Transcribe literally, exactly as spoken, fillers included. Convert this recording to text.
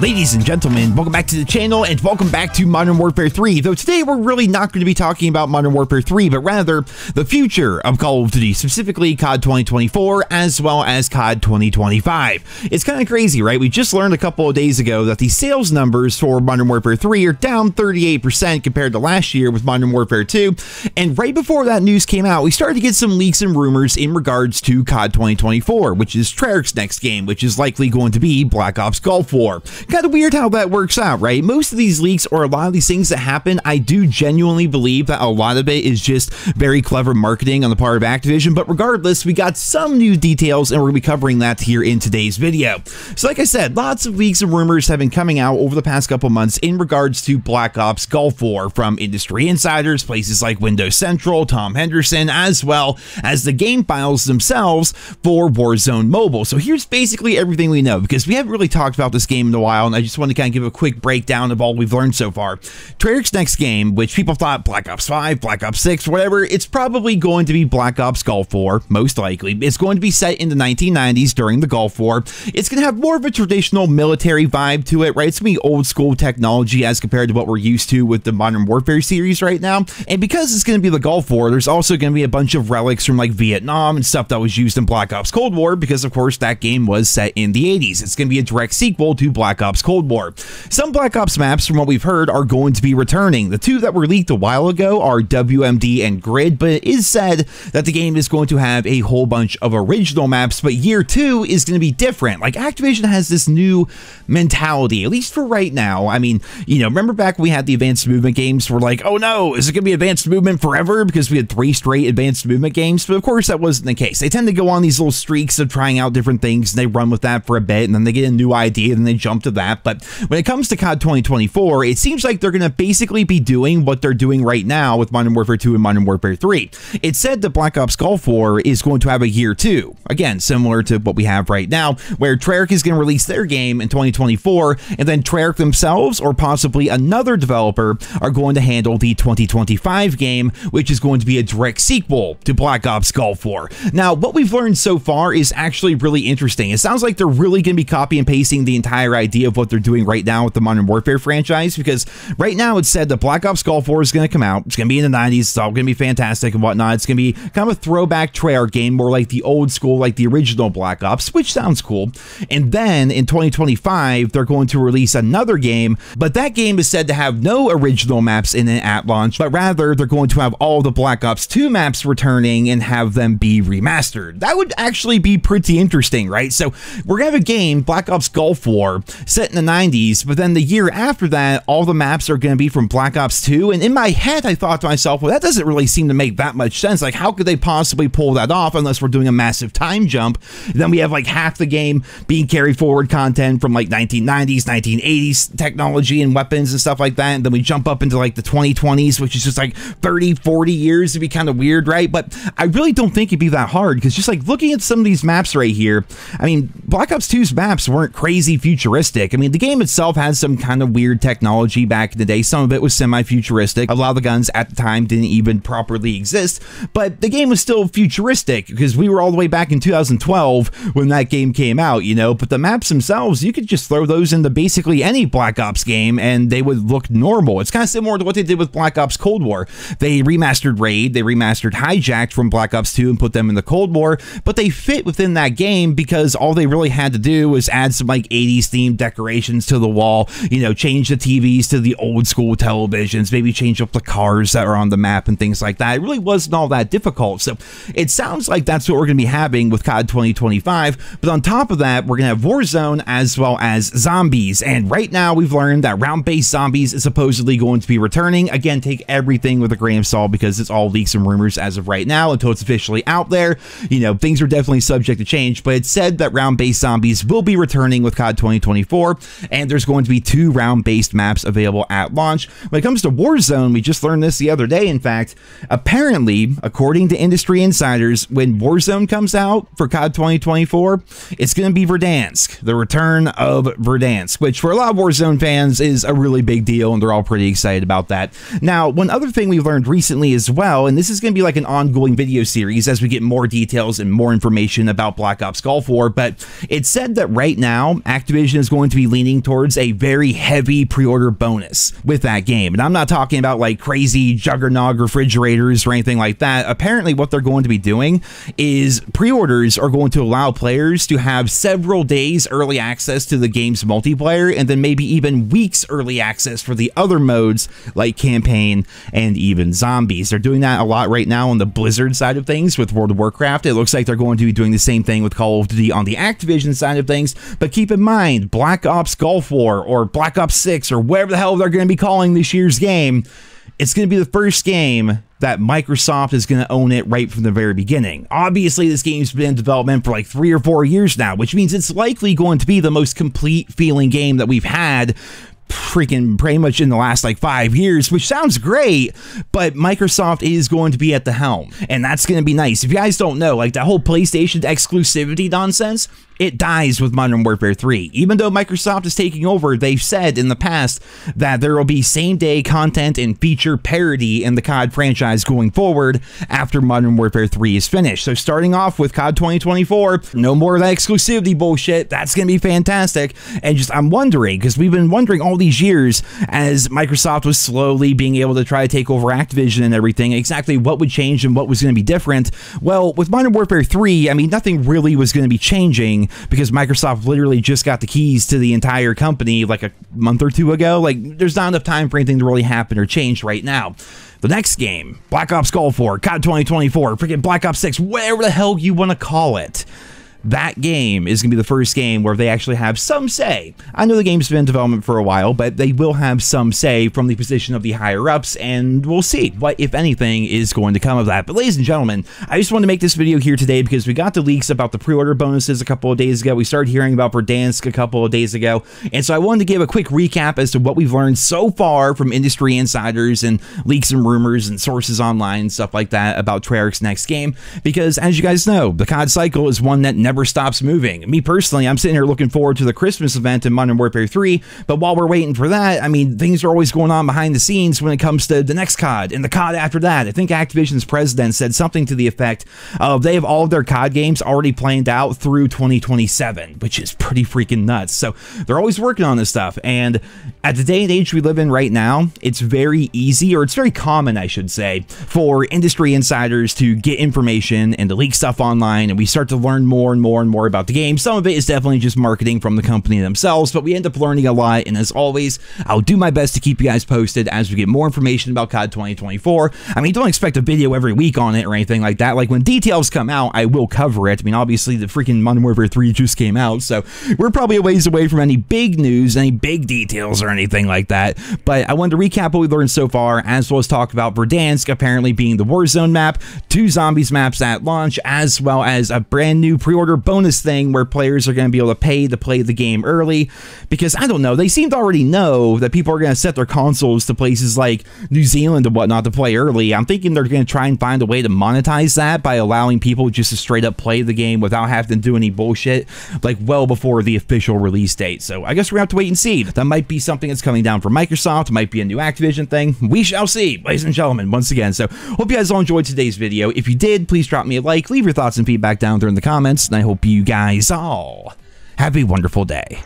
Ladies and gentlemen, welcome back to the channel and welcome back to Modern Warfare three, though today we're really not going to be talking about Modern Warfare three, but rather the future of Call of Duty, specifically C O D twenty twenty-four as well as C O D twenty twenty-five. It's kind of crazy, right? We just learned a couple of days ago that the sales numbers for Modern Warfare three are down thirty-eight percent compared to last year with Modern Warfare two, and right before that news came out, we started to get some leaks and rumors in regards to C O D twenty twenty-four, which is Treyarch's next game, which is likely going to be Black Ops Gulf War. Kind of weird how that works out, right? Most of these leaks or a lot of these things that happen, I do genuinely believe that a lot of it is just very clever marketing on the part of Activision, but regardless, we got some new details and we're going to be covering that here in today's video. So like I said, lots of leaks and rumors have been coming out over the past couple months in regards to Black Ops Gulf War from industry insiders, places like Windows Central, Tom Henderson, as well as the game files themselves for Warzone Mobile. So here's basically everything we know, because we haven't really talked about this game in a while, and I just wanted to kind of give a quick breakdown of all we've learned so far. Treyarch's next game, which people thought Black Ops five, Black Ops six, whatever, it's probably going to be Black Ops Gulf War, most likely. It's going to be set in the nineteen nineties during the Gulf War. It's going to have more of a traditional military vibe to it, right? It's going to be old school technology as compared to what we're used to with the Modern Warfare series right now. And because it's going to be the Gulf War, there's also going to be a bunch of relics from like Vietnam and stuff that was used in Black Ops Cold War, because of course that game was set in the eighties. It's going to be a direct sequel to Black Black Ops Cold War. Some Black Ops maps, from what we've heard, are going to be returning. The two that were leaked a while ago are W M D and Grid, but it is said that the game is going to have a whole bunch of original maps, but year two is going to be different. Like, Activision has this new mentality, at least for right now. I mean, you know, remember back when we had the advanced movement games, we're like, oh no, is it going to be advanced movement forever? Because we had three straight advanced movement games, but of course that wasn't the case. They tend to go on these little streaks of trying out different things, and they run with that for a bit, and then they get a new idea, and then they jump to that. But when it comes to C O D twenty twenty-four, it seems like they're going to basically be doing what they're doing right now with Modern Warfare two and Modern Warfare three. It's said that Black Ops Gulf War is going to have a year two, again, similar to what we have right now, where Treyarch is going to release their game in twenty twenty-four, and then Treyarch themselves, or possibly another developer, are going to handle the twenty twenty-five game, which is going to be a direct sequel to Black Ops Gulf War. Now, what we've learned so far is actually really interesting. It sounds like they're really going to be copy and pasting the entire idea of what they're doing right now with the Modern Warfare franchise, because right now it's said that Black Ops Gulf War is going to come out. It's going to be in the nineties. It's all going to be fantastic and whatnot. It's going to be kind of a throwback Treyarch game, more like the old school, like the original Black Ops, which sounds cool. And then in twenty twenty-five, they're going to release another game, but that game is said to have no original maps in it at launch, but rather they're going to have all the Black Ops two maps returning and have them be remastered. That would actually be pretty interesting, right? So we're going to have a game, Black Ops Gulf War, set in the nineties, but then the year after that, all the maps are going to be from Black Ops two, and in my head, I thought to myself, well, that doesn't really seem to make that much sense. Like, how could they possibly pull that off unless we're doing a massive time jump? And then we have, like, half the game being carried forward content from, like, nineteen nineties, nineteen eighties technology and weapons and stuff like that, and then we jump up into, like, the twenty twenties, which is just, like, thirty, forty years. It'd be kind of weird, right? But I really don't think it'd be that hard, because just, like, looking at some of these maps right here, I mean, Black Ops two's maps weren't crazy futuristic. I mean, the game itself has some kind of weird technology back in the day. Some of it was semi-futuristic. A lot of the guns at the time didn't even properly exist, but the game was still futuristic because we were all the way back in two thousand twelve when that game came out, you know. But the maps themselves, you could just throw those into basically any Black Ops game and they would look normal. It's kind of similar to what they did with Black Ops Cold War. They remastered Raid, they remastered Hijacked from Black Ops two and put them in the Cold War, but they fit within that game because all they really had to do was add some like eighties themed decorations to the wall, you know, change the T Vs to the old school televisions, maybe change up the cars that are on the map and things like that. It really wasn't all that difficult. So it sounds like that's what we're going to be having with C O D twenty twenty-five. But on top of that, we're going to have Warzone as well as zombies. And right now we've learned that round-based zombies is supposedly going to be returning. Again, take everything with a grain of salt because it's all leaks and rumors as of right now until it's officially out there. You know, things are definitely subject to change, but it's said that round-based zombies will be returning with C O D twenty twenty-five. And there's going to be two round-based maps available at launch. When it comes to Warzone, we just learned this the other day, in fact. Apparently, according to industry insiders, when Warzone comes out for C O D twenty twenty-four, it's going to be Verdansk, the return of Verdansk, which for a lot of Warzone fans is a really big deal, and they're all pretty excited about that. Now, one other thing we've learned recently as well, and this is going to be like an ongoing video series as we get more details and more information about Black Ops Gulf War, but it's said that right now, Activision is going going to be leaning towards a very heavy pre-order bonus with that game. And I'm not talking about like crazy Juggernog refrigerators or anything like that. Apparently what they're going to be doing is pre-orders are going to allow players to have several days early access to the game's multiplayer, and then maybe even weeks early access for the other modes like campaign and even zombies. They're doing that a lot right now on the Blizzard side of things with World of Warcraft. It looks like they're going to be doing the same thing with Call of Duty on the Activision side of things. But keep in mind, Black Ops Gulf War or Black Ops six or whatever the hell they're going to be calling this year's game, it's going to be the first game that Microsoft is going to own it right from the very beginning. Obviously, this game's been in development for like three or four years now, which means it's likely going to be the most complete feeling game that we've had freaking pretty much in the last like five years, which sounds great, but Microsoft is going to be at the helm, and that's going to be nice. If you guys don't know, like that whole PlayStation exclusivity nonsense, it dies with Modern Warfare three. Even though Microsoft is taking over, they've said in the past that there will be same-day content and feature parity in the C O D franchise going forward after Modern Warfare three is finished. So starting off with C O D twenty twenty-four, no more of that exclusivity bullshit. That's going to be fantastic. And just, I'm wondering, because we've been wondering all these years as Microsoft was slowly being able to try to take over Activision and everything, exactly what would change and what was going to be different. Well, with Modern Warfare three, I mean, nothing really was going to be changing, because Microsoft literally just got the keys to the entire company like a month or two ago. Like, there's not enough time for anything to really happen or change right now. The next game, Black Ops Gulf War, C O D twenty twenty-four, freaking Black Ops six, whatever the hell you want to call it, that game is going to be the first game where they actually have some say. I know the game's been in development for a while, but they will have some say from the position of the higher-ups, and we'll see what, if anything, is going to come of that. But ladies and gentlemen, I just wanted to make this video here today because we got the leaks about the pre-order bonuses a couple of days ago. We started hearing about Verdansk a couple of days ago, and so I wanted to give a quick recap as to what we've learned so far from industry insiders and leaks and rumors and sources online and stuff like that about Treyarch's next game, because as you guys know, the C O D cycle is one that never never stops moving. Me personally, I'm sitting here looking forward to the Christmas event in Modern Warfare three, but while we're waiting for that, I mean, things are always going on behind the scenes when it comes to the next C O D and the C O D after that. I think Activision's president said something to the effect of they have all of their C O D games already planned out through twenty twenty-seven, which is pretty freaking nuts. So they're always working on this stuff, and at the day and age we live in right now, it's very easy, or it's very common, I should say, for industry insiders to get information and to leak stuff online, and we start to learn more and more and more about the game. Some of it is definitely just marketing from the company themselves, but we end up learning a lot, and as always, I'll do my best to keep you guys posted as we get more information about C O D twenty twenty-four. I mean, don't expect a video every week on it or anything like that. Like, when details come out, I will cover it. I mean, obviously, the freaking Modern Warfare three just came out, so we're probably a ways away from any big news, any big details or anything like that, but I wanted to recap what we learned so far, as well as talk about Verdansk apparently being the Warzone map, two Zombies maps at launch, as well as a brand new pre-order bonus thing where players are going to be able to pay to play the game early, because I don't know, they seem to already know that people are going to set their consoles to places like New Zealand and whatnot to play early. I'm thinking they're going to try and find a way to monetize that by allowing people just to straight up play the game without having to do any bullshit like well before the official release date. So I guess we're going to have to wait and see. That might be something that's coming down from Microsoft, might be a new Activision thing. We shall see, ladies and gentlemen, once again. So hope you guys all enjoyed today's video. If you did, please drop me a like, leave your thoughts and feedback down there in the comments, and I hope you guys all have a wonderful day.